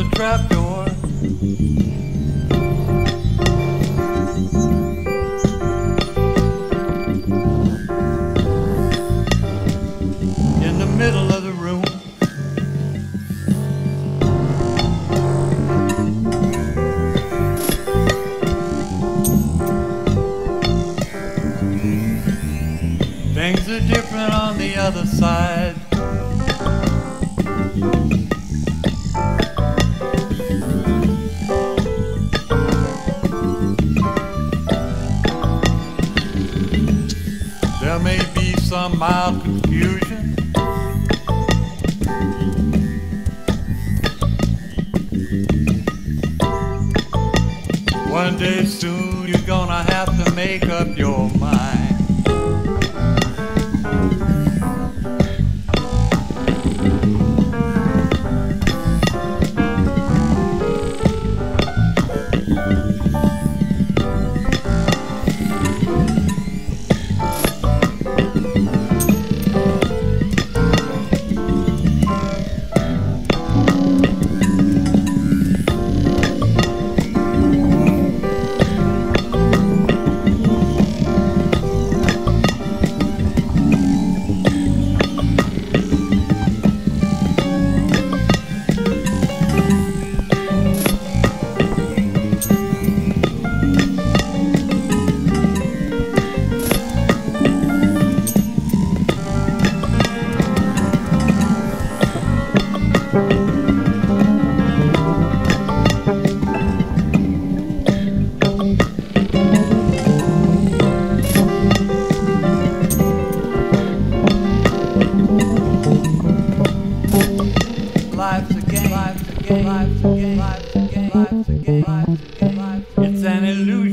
a trapdoor. In the middle of the room, things are different on the other side. There may be some mild confusion, one day soon you're gonna have to make up your mind. Life's a game, life's a game, life's a game, life's a game, life's a game, life's a game, it's an illusion.